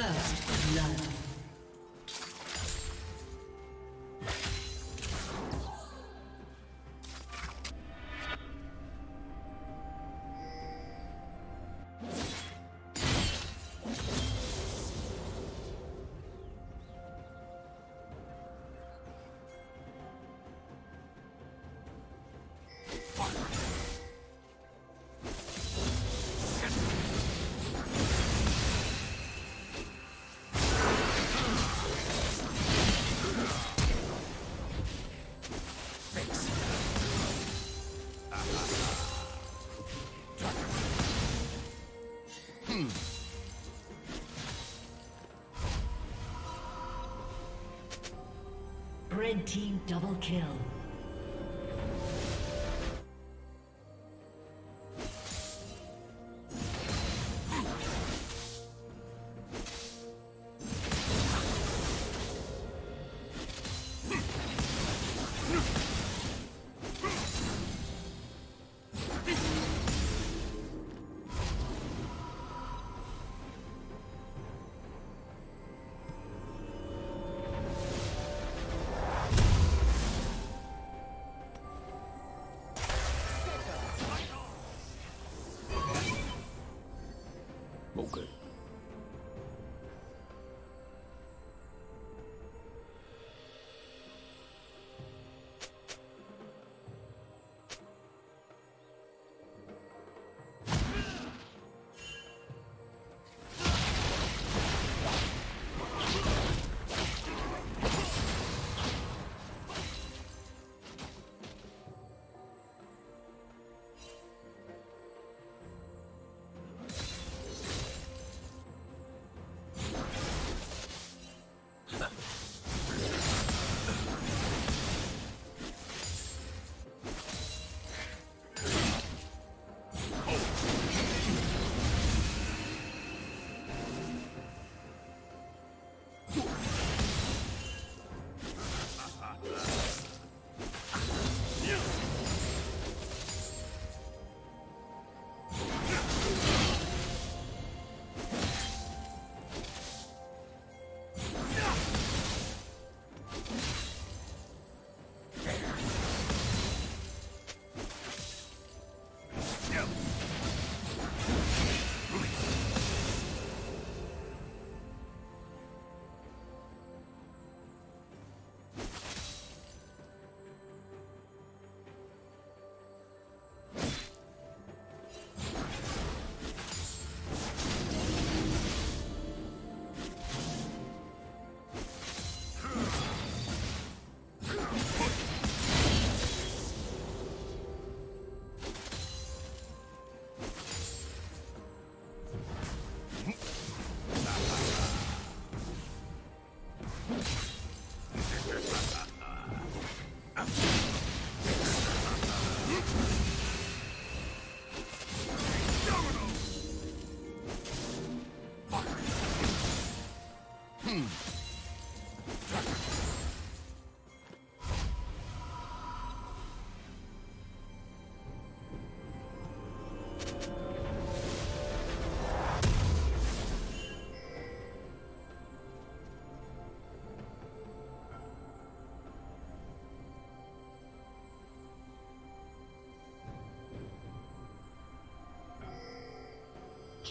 First blood. Red team double kill.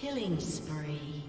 Killing spree.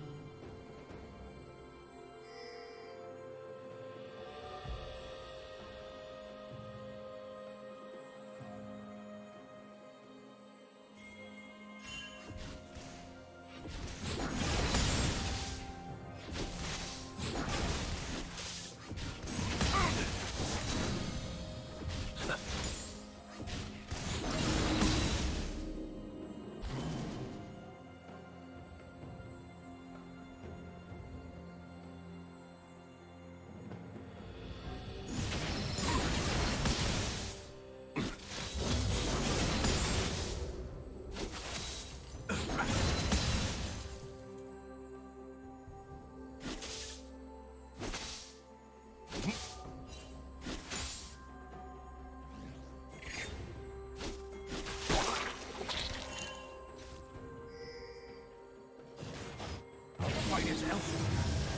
Why is Elf?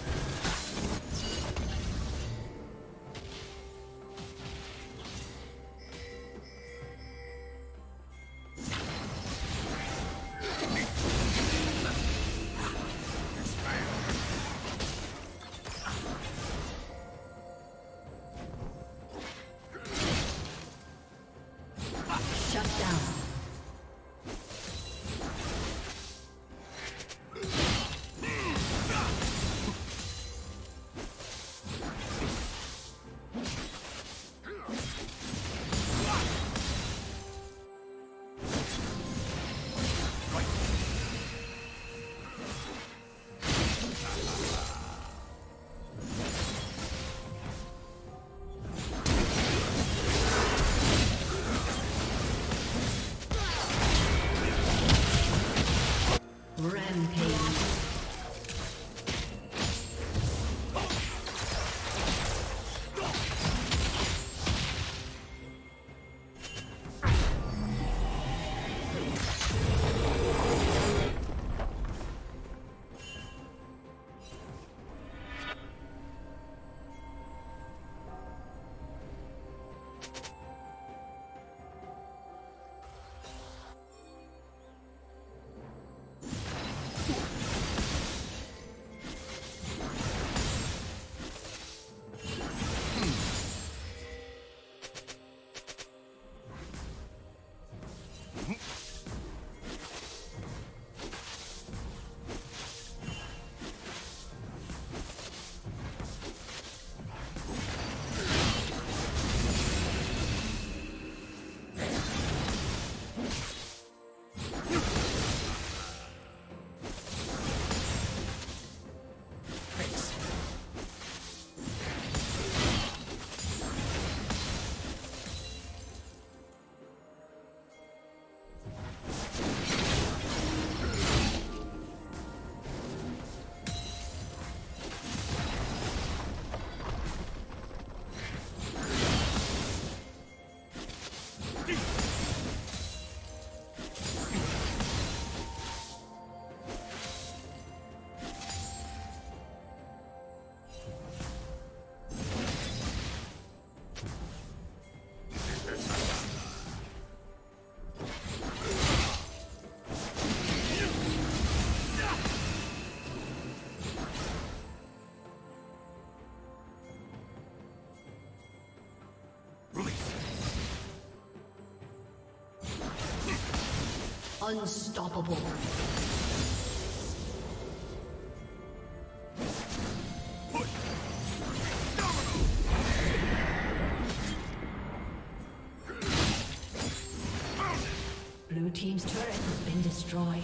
Rampage. Unstoppable. Blue team's turret has been destroyed.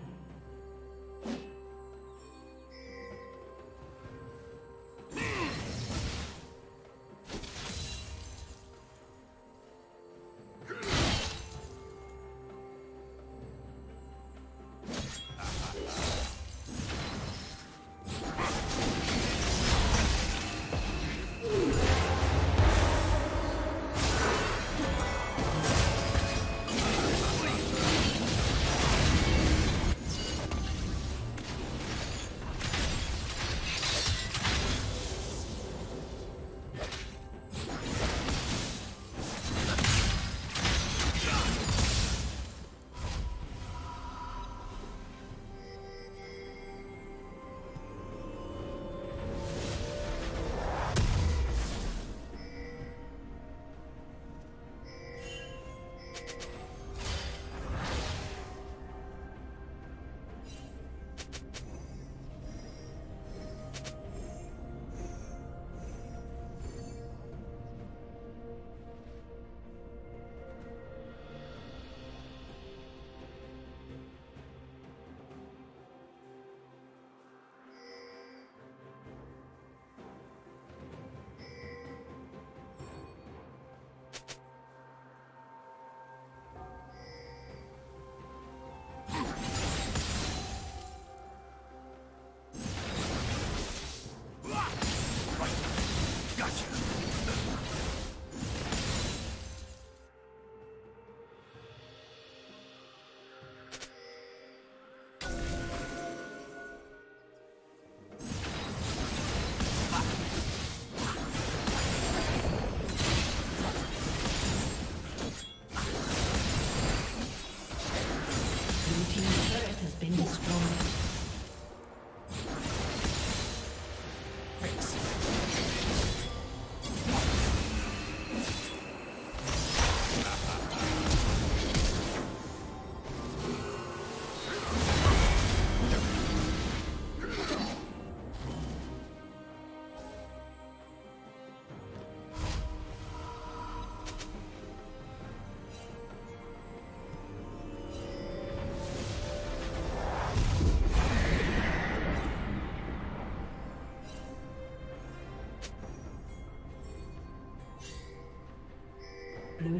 Blue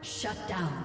Shut down.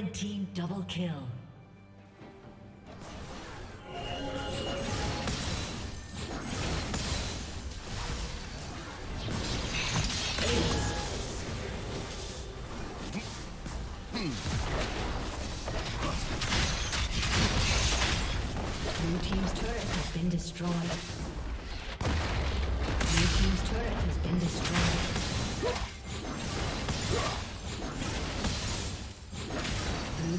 Red team double kill. Blue team's turret has been destroyed. Blue team's turret has been destroyed. Blue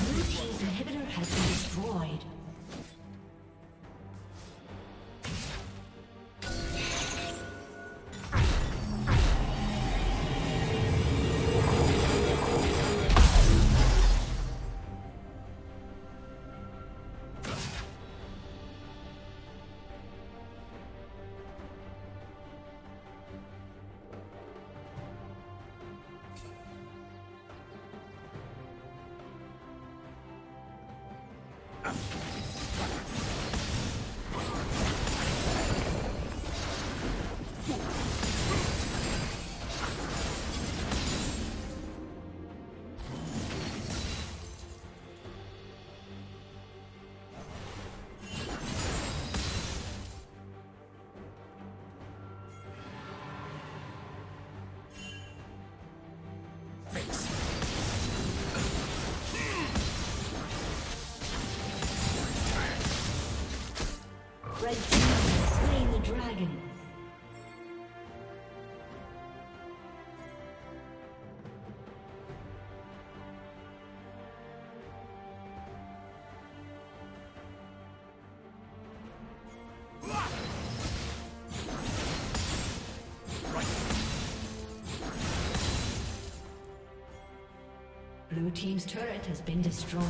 Blue team's inhibitor has been destroyed. Red team has slain the dragon. Blue team's turret has been destroyed.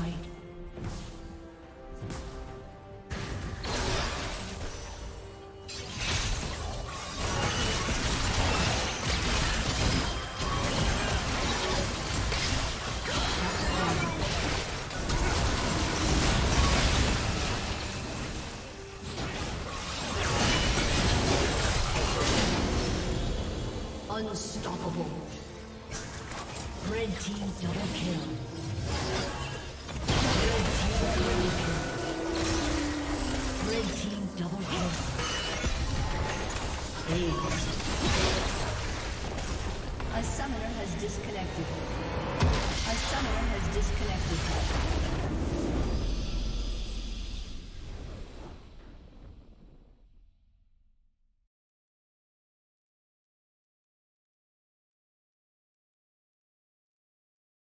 Unstoppable. Red team double kill. Red team double kill. Red team double kill. A summoner has disconnected. A summoner has disconnected.